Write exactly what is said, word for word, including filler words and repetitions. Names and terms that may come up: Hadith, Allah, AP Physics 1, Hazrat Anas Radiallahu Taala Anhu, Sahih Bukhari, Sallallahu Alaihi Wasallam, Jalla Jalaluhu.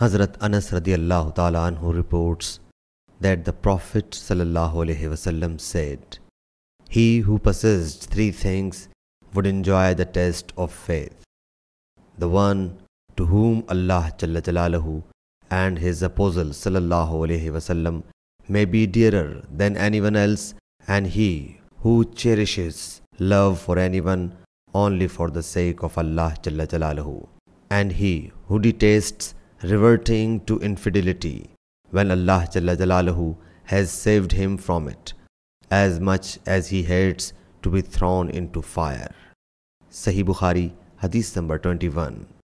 Hazrat Anas Radiallahu Taala Anhu reports that the Prophet Sallallahu Alaihi Wasallam said, "He who possessed three things would enjoy the test of faith. The one to whom Allah Jalla Jalaluhu and His Apostle Sallallahu Alaihi Wasallam may be dearer than anyone else, and he who cherishes love for anyone only for the sake of Allah Jalla Jalaluhu, and he who detests reverting to infidelity when Allah Jalla Jalaluhu has saved him from it, as much as he hates to be thrown into fire." Sahih Bukhari, Hadith number twenty-one.